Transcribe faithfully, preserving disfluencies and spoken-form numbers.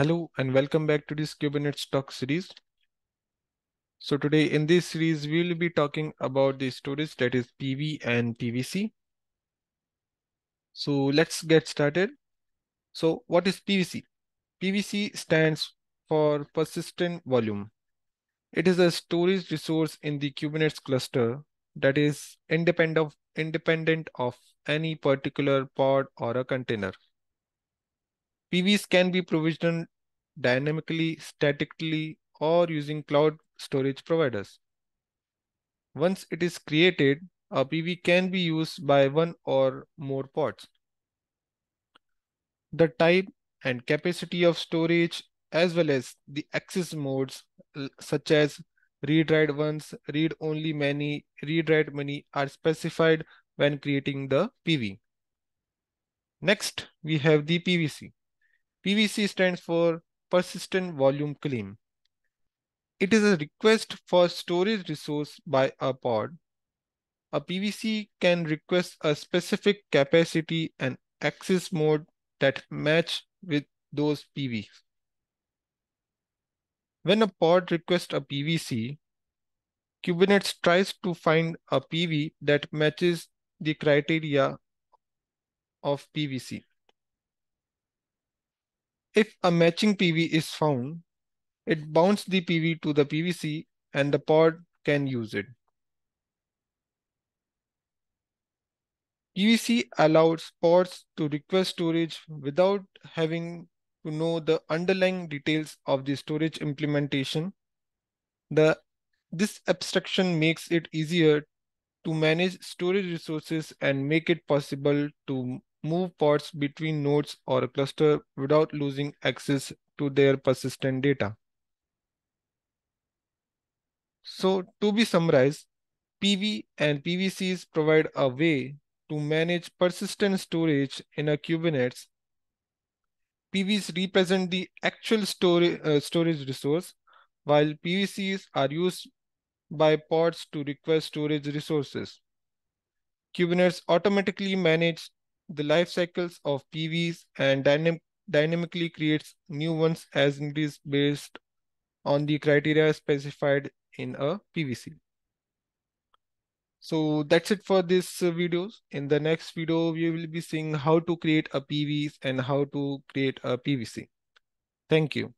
Hello and welcome back to this Kubernetes talk series. So today in this series, we will be talking about the storage that is P V and P V C. So let's get started. So what is P V C? P V C stands for persistent volume. It is a storage resource in the Kubernetes cluster that is independent of, independent of any particular pod or a container. P Vs can be provisioned dynamically, statically, or using cloud storage providers. Once it is created, a P V can be used by one or more pods. The type and capacity of storage, as well as the access modes such as read-write once, read-only many, read-write many are specified when creating the P V. Next, we have the P V C. P V C stands for persistent volume claim. It is a request for storage resource by a pod. A P V C can request a specific capacity and access mode that match with those P Vs. When a pod requests a P V C, Kubernetes tries to find a P V that matches the criteria of P V C. If a matching P V is found, it bounds the P V to the P V C and the pod can use it. P V C allows pods to request storage without having to know the underlying details of the storage implementation. The, this abstraction makes it easier to manage storage resources and make it possible to move pods between nodes or a cluster without losing access to their persistent data. So to be summarized, P V and P V Cs provide a way to manage persistent storage in a Kubernetes. P Vs represent the actual storage, uh, storage resource, while P V Cs are used by pods to request storage resources. Kubernetes automatically manages the life cycles of P Vs and dynam dynamically creates new ones as needed based on the criteria specified in a P V C. So that's it for this video. In the next video, we will be seeing how to create a P Vs and how to create a P V C. Thank you.